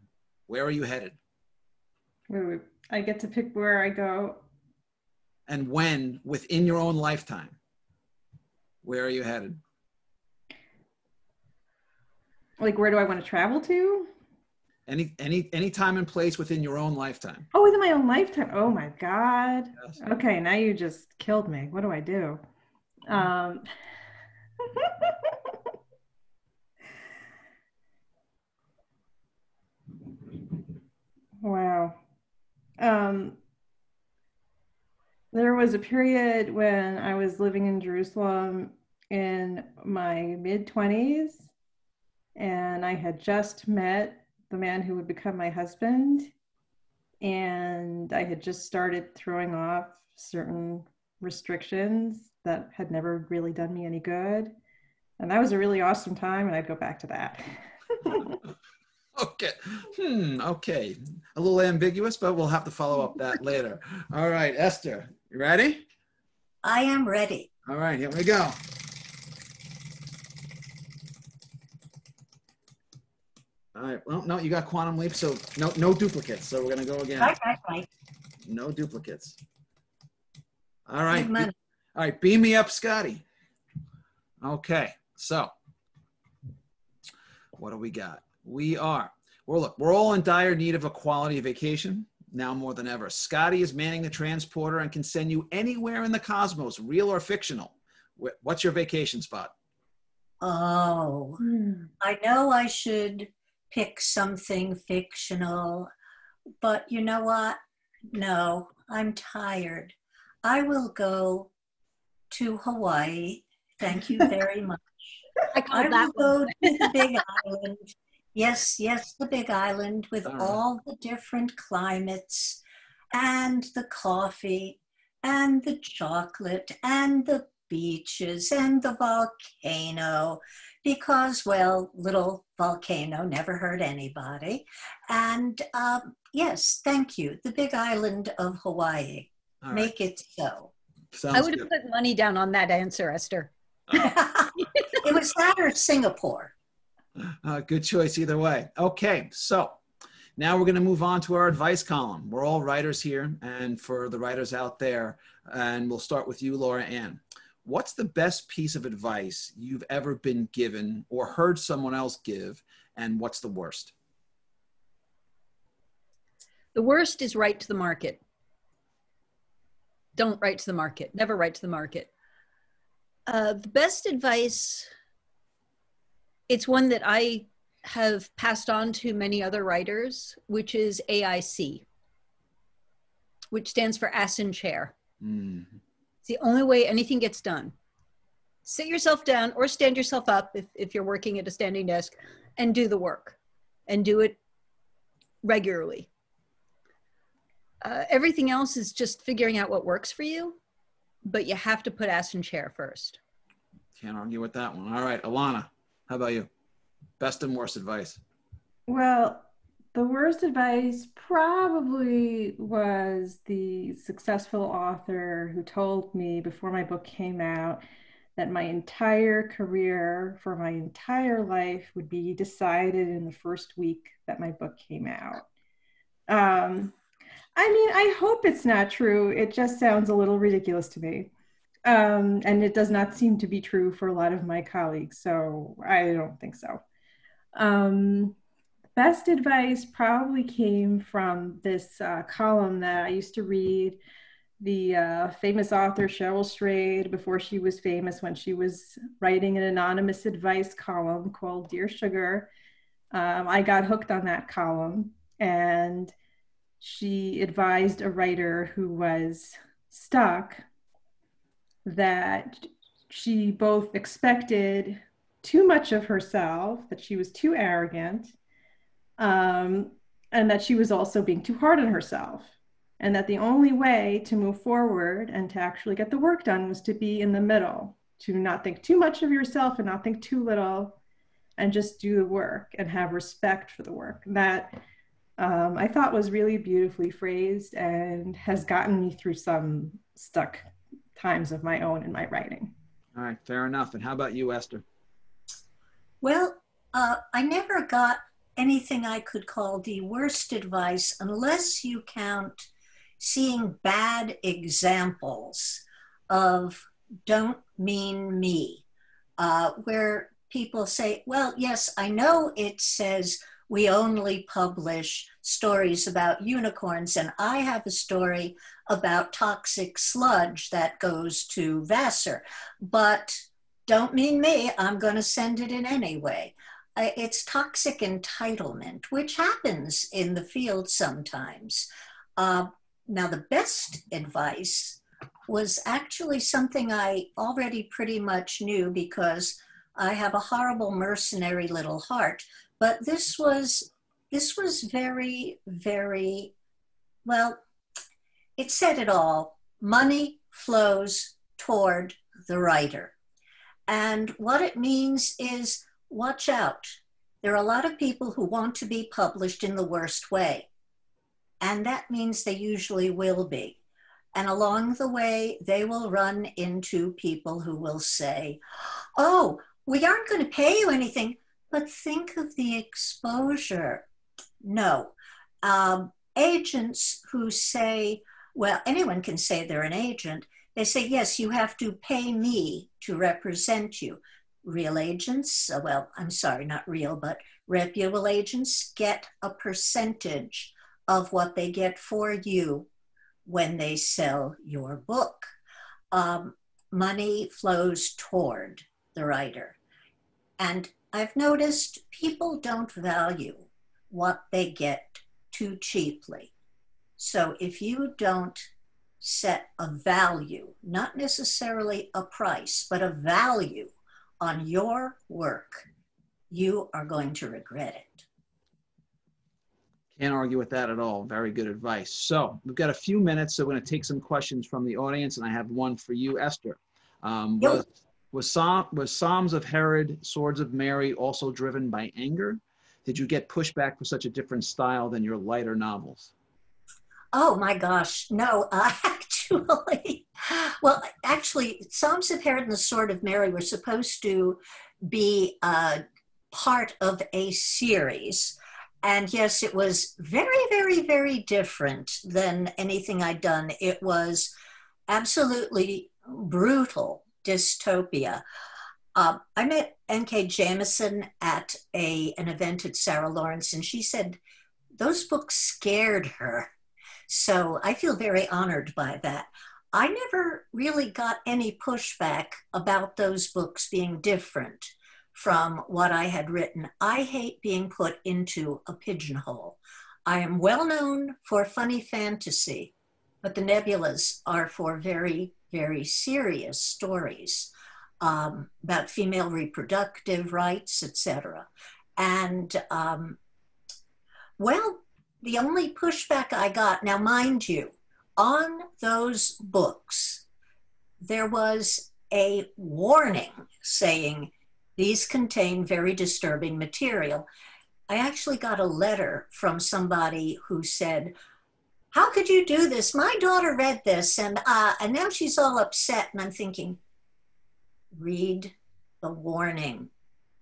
Where are you headed? Wait, wait. I get to pick where I go. And when within your own lifetime. Where are you headed? Like, where do I want to travel to? Any, any, any time and place within your own lifetime. Oh, within my own lifetime. Oh my God. Yes. Okay. Now you just killed me. What do I do? Um, wow. Um, there was a period when I was living in Jerusalem in my mid twenties, and I had just met the man who would become my husband, and I had just started throwing off certain restrictions that had never really done me any good. And that was a really awesome time, and I'd go back to that. Okay. Hmm. Okay. A little ambiguous, but we'll have to follow up that later. All right, Esther, you ready? I am ready. All right, here we go. All right. Well, no, you got Quantum Leap, so no, no duplicates. So we're gonna go again. Right, right, right. No duplicates. All right. Be all right. Beam me up, Scotty. Okay. So, what do we got? We are. Well, look, we're all in dire need of a quality vacation, now more than ever. Scotty is manning the transporter and can send you anywhere in the cosmos, real or fictional. What's your vacation spot? Oh, I know I should pick something fictional, but you know what? No, I'm tired. I will go to Hawaii. Thank you very much. I, I will go to the Big Island. Yes, yes, the Big Island with all, right. all the different climates and the coffee and the chocolate and the beaches and the volcano, because, well, little volcano never hurt anybody. And um, yes, thank you. The Big Island of Hawaii. All Make right. it so. Sounds I would good. have put money down on that answer, Esther. Oh. It was that or Singapore. Uh, good choice either way. Okay, so now we're going to move on to our advice column. We're all writers here, and for the writers out there, and we'll start with you, Laura Anne. What's the best piece of advice you've ever been given or heard someone else give, and what's the worst? The worst is write to the market. Don't write to the market. Never write to the market. Uh, the best advice... It's one that I have passed on to many other writers, which is A I C, which stands for ass in chair. Mm. It's the only way anything gets done. Sit yourself down or stand yourself up if, if you're working at a standing desk, and do the work, and do it regularly. Uh, everything else is just figuring out what works for you, but you have to put ass in chair first. Can't argue with that one. All right, Ilana. How about you? Best and worst advice? Well, the worst advice probably was the successful author who told me before my book came out that my entire career for my entire life would be decided in the first week that my book came out. Um, I mean, I hope it's not true. It just sounds a little ridiculous to me. Um, and it does not seem to be true for a lot of my colleagues, so I don't think so. Um, best advice probably came from this uh, column that I used to read, the uh, famous author Cheryl Strayed, before she was famous, when she was writing an anonymous advice column called Dear Sugar. Um, I got hooked on that column, and she advised a writer who was stuck that she both expected too much of herself, that she was too arrogant, um, and that she was also being too hard on herself, and that the only way to move forward and to actually get the work done was to be in the middle, to not think too much of yourself and not think too little, and just do the work and have respect for the work. That um, I thought was really beautifully phrased and has gotten me through some stuck times of my own in my writing. All right, fair enough. And how about you, Esther? Well, uh, I never got anything I could call the worst advice, unless you count seeing bad examples of don't mean me, uh, where people say, well, yes, I know it says we only publish stories about unicorns, and I have a story about toxic sludge that goes to Vassar, but don't mean me, I'm going to send it in anyway. It's toxic entitlement, which happens in the field sometimes. Uh, now, the best advice was actually something I already pretty much knew, because I have a horrible mercenary little heart, but this was, this was very, very, well, it said it all. Money flows toward the writer. And what it means is, watch out. There are a lot of people who want to be published in the worst way. And that means they usually will be. And along the way, they will run into people who will say, oh, we aren't going to pay you anything, but think of the exposure. No. Um, agents who say, well, anyone can say they're an agent. They say, yes, you have to pay me to represent you. Real agents, well, I'm sorry, not real, but reputable agents get a percentage of what they get for you when they sell your book. Um, money flows toward the writer. And I've noticed people don't value what they get too cheaply. So if you don't set a value, not necessarily a price, but a value on your work, you are going to regret it. Can't argue with that at all. Very good advice. So we've got a few minutes, so we're going to take some questions from the audience, and I have one for you, Esther. Um, was, was, Psalm, was Psalms of Herod, Swords of Mary also driven by anger? Did you get pushback for such a different style than your lighter novels? Oh my gosh, no, uh, actually. Well, actually, Psalms of Herod and the Sword of Mary were supposed to be uh, part of a series. And yes, it was very, very, very different than anything I'd done. It was absolutely brutal dystopia. Uh, I met N K Jemisin at a, an event at Sarah Lawrence, and she said those books scared her. So I feel very honored by that. I never really got any pushback about those books being different from what I had written. I hate being put into a pigeonhole. I am well known for funny fantasy, but the Nebulas are for very, very serious stories um, about female reproductive rights, et cetera. And um, well, the only pushback I got, now mind you, on those books, there was a warning saying, these contain very disturbing material. I actually got a letter from somebody who said, how could you do this? My daughter read this, and, uh, and now she's all upset. And I'm thinking, read the warning,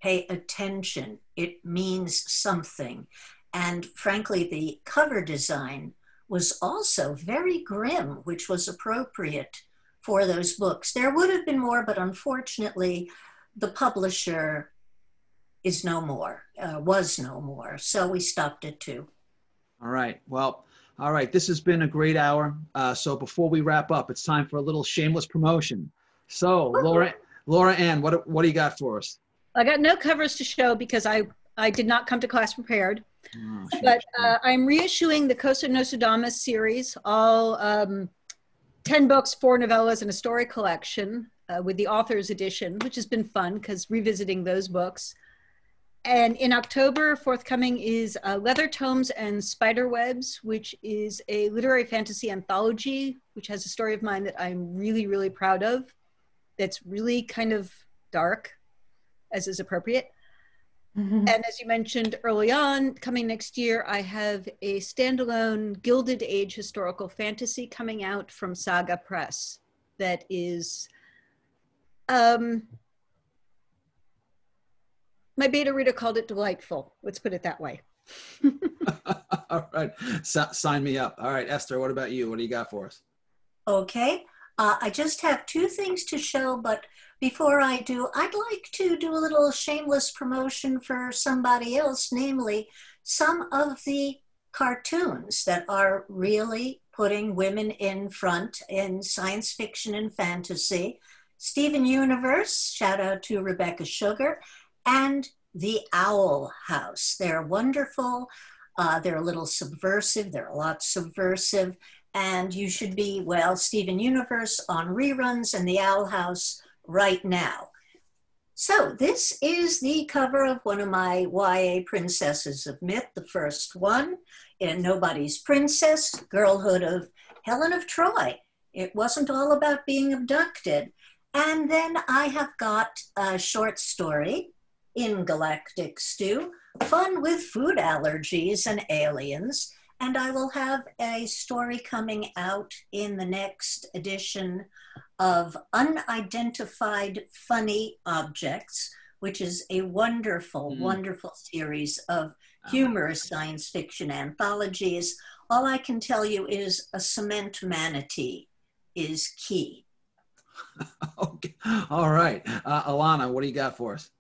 pay attention. It means something. And frankly, the cover design was also very grim, which was appropriate for those books. There would have been more, but unfortunately, the publisher is no more, uh, was no more. So we stopped at two. All right. Well, all right. This has been a great hour. Uh, so before we wrap up, it's time for a little shameless promotion. So Woo-hoo. Laura, Laura Anne, what, what do you got for us? I got no covers to show because I, I did not come to class prepared. Oh, sure, but uh, sure. I'm reissuing the Cosa Nostradamus series, all um, ten books, four novellas, and a story collection uh, with the author's edition, which has been fun because revisiting those books. And in October, forthcoming is uh, Leather Tomes and Spiderwebs, which is a literary fantasy anthology, which has a story of mine that I'm really, really proud of, that's really kind of dark, as is appropriate. Mm-hmm. And as you mentioned early on, coming next year, I have a standalone Gilded Age historical fantasy coming out from Saga Press that is um, my beta reader called it delightful. Let's put it that way. All right. So, sign me up. All right, Esther, what about you? What do you got for us? Okay. Uh, I just have two things to show, but before I do, I'd like to do a little shameless promotion for somebody else, namely some of the cartoons that are really putting women in front in science fiction and fantasy. Steven Universe, shout out to Rebecca Sugar, and The Owl House. They're wonderful. Uh, they're a little subversive. They're a lot subversive. And you should be, well, Steven Universe on reruns and The Owl House right now. So this is the cover of one of my Y A Princesses of Myth, the first one, in Nobody's Princess, Girlhood of Helen of Troy. It wasn't all about being abducted. And then I have got a short story in Galactic Stew, Fun with Food Allergies and Aliens. And I will have a story coming out in the next edition of Unidentified Funny Objects, which is a wonderful, mm. wonderful series of humorous oh. science fiction anthologies. All I can tell you is a cement manatee is key. Okay. All right. Uh, Ilana, what do you got for us?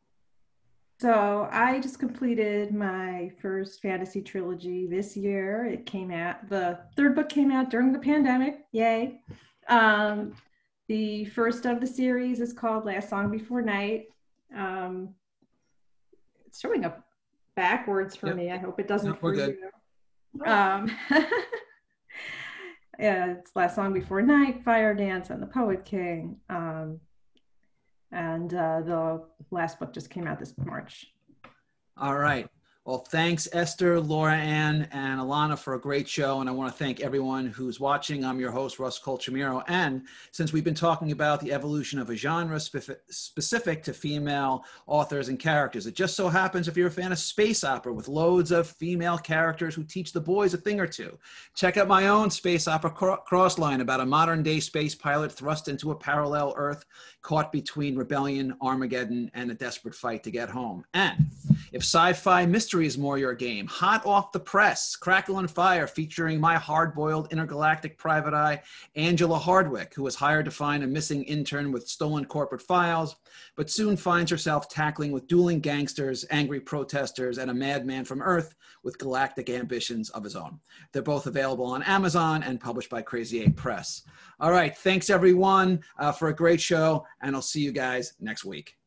So I just completed my first fantasy trilogy this year. It came out, the third book came out during the pandemic, yay. Um, the first of the series is called Last Song Before Night. Um, it's showing up backwards for yep. me. I hope it doesn't no, for you. Um, yeah, it's Last Song Before Night, Fire Dance, and The Poet King. Um, And uh, the last book just came out this March. All right. Well, thanks, Esther, Laura Anne, and Ilana for a great show. And I want to thank everyone who's watching. I'm your host, Russ Colchamiro. And since we've been talking about the evolution of a genre spe- specific to female authors and characters, it just so happens if you're a fan of space opera with loads of female characters who teach the boys a thing or two, check out my own space opera cro- Crossline about a modern day space pilot thrust into a parallel Earth caught between rebellion, Armageddon, and a desperate fight to get home. And if sci-fi mystery is more your game, hot off the press, Crackle and Fire, featuring my hard-boiled intergalactic private eye, Angela Hardwick, who was hired to find a missing intern with stolen corporate files, but soon finds herself tackling with dueling gangsters, angry protesters, and a madman from Earth with galactic ambitions of his own. They're both available on Amazon and published by Crazy eight Press. All right, thanks everyone uh, for a great show, and I'll see you guys next week.